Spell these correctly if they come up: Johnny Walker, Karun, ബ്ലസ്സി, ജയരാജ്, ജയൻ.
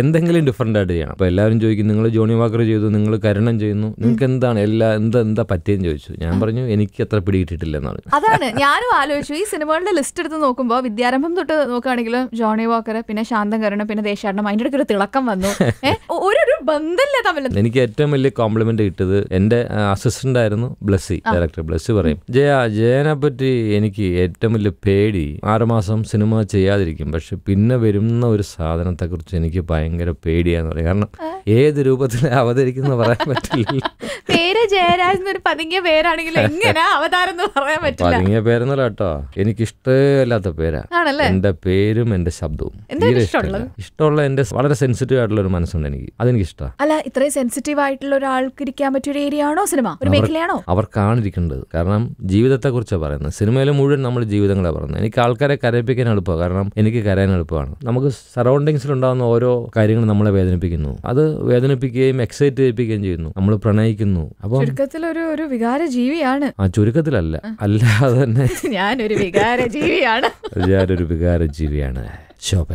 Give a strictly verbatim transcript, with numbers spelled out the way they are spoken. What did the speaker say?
എന്തെങ്കിലും ഡിഫറൻ്റ് ആയിട്ട് ചെയ്യണം. അപ്പോൾ എല്ലാവരും ചോദിക്കും, നിങ്ങൾ ജോണി വാക്കർ ചെയ്തു, നിങ്ങൾ കരുണൻ ചെയ്യുന്നു, നിങ്ങൾക്ക് എന്താണ് എല്ലാ എന്താ എന്താ പറ്റിയെന്ന് ചോദിച്ചു. ഞാൻ പറഞ്ഞു എനിക്ക് അത്ര പിടിയിട്ടിട്ടില്ല എന്നാണ്. അതാണ് ഞാനും ആലോചിച്ചു. ഈ സിനിമകളുടെ ലിസ്റ്റ് എടുത്ത് നോക്കുമ്പോൾ വിദ്യാരംഭം തൊട്ട് നോക്കുകയാണെങ്കിൽ ജോണി വാക്കർ, പിന്നെ ശാന്തം കരുണ, പിന്നെ ദേശാടനം, അതിൻ്റെ ഇടയ്ക്ക് ഒരു തിളക്കം വന്നു. ഒരു ബന്ധമില്ല തമ്മിൽ. എനിക്ക് ഏറ്റവും വലിയ കോംപ്ലിമെന്റ് കിട്ടിയത് എൻ്റെ അസിസ്റ്റന്റ് ആയിരുന്നു ബ്ലസ്സി, ഡയറക്ടർ ബ്ലസ്സി പറയും, ജയ ജയനെ പറ്റി എനിക്ക് ഏറ്റവും വലിയ പേടി, ആറുമാസം സിനിമ ചെയ്യാതിരിക്കും, പക്ഷെ പിന്നെ വരുന്ന ഒരു സാധനത്തെ കുറിച്ച് എനിക്ക് ഭയങ്കര പേടിയാന്ന് പറയും. കാരണം ഏത് രൂപത്തിൽ അവതരിക്കുന്ന പറയാൻ പറ്റില്ല. പേര് ജയരാജ് ഒരു പതുങ്ങിയ പേരാണെങ്കിലും എങ്ങനെ അവതാരം പറയാൻ പറ്റില്ല. പതുങ്ങിയ പേരെന്നല്ല കേട്ടോ, എനിക്കിഷ്ടമല്ലാത്ത പേരാ. എന്റെ പേരും എന്റെ ശബ്ദവും ഇഷ്ടമുള്ള എന്റെ വളരെ സെൻസിറ്റീവ് ആയിട്ടുള്ള ഒരു മനസ്സുണ്ട് എനിക്ക്, അതെനിക്ക് ഇഷ്ടമാണ്. അല്ല, ഇത്രയും സെൻസിറ്റീവ് ആയിട്ടുള്ള ഒരാൾക്ക് ഇരിക്കാൻ പറ്റിയ ഒരു ഏരിയ ആണോ സിനിമ, ഒരു മേഖലയാണോ? അവർക്കാണ് ഇരിക്കേണ്ടത്. കാരണം ജീവിതത്തെ കുറിച്ചാണ് പറയുന്നത്, സിനിമയിൽ മുഴുവൻ നമ്മൾ ജീവിതങ്ങളാണ് പറയുന്നത്. എനിക്ക് ആൾക്കാരെ കരയിപ്പിക്കാൻ എളുപ്പമാണ്, കാരണം എനിക്ക് കരയാൻ എളുപ്പമാണ്. നമുക്ക് സറൗണ്ടിങ്സിലുണ്ടാകുന്ന ഓരോ കാര്യങ്ങൾ നമ്മളെ വേദനിപ്പിക്കുന്നു, അത് വേദനിപ്പിക്കുകയും എക്സൈറ്റ് ചെയ്യിപ്പിക്കുകയും ചെയ്യുന്നു. നമ്മൾ പ്രണയിക്കുന്നു. അപ്പൊ ചുരുക്കത്തിലൊരു ഒരു വികാര ജീവിയാണ്. ആ ചുരുക്കത്തിലല്ല, അല്ലാതെ തന്നെ ഞാനൊരു വികാര ജീവിയാണ്. ഞാനൊരു വികാര ജീവിയാണ് ശോഭ.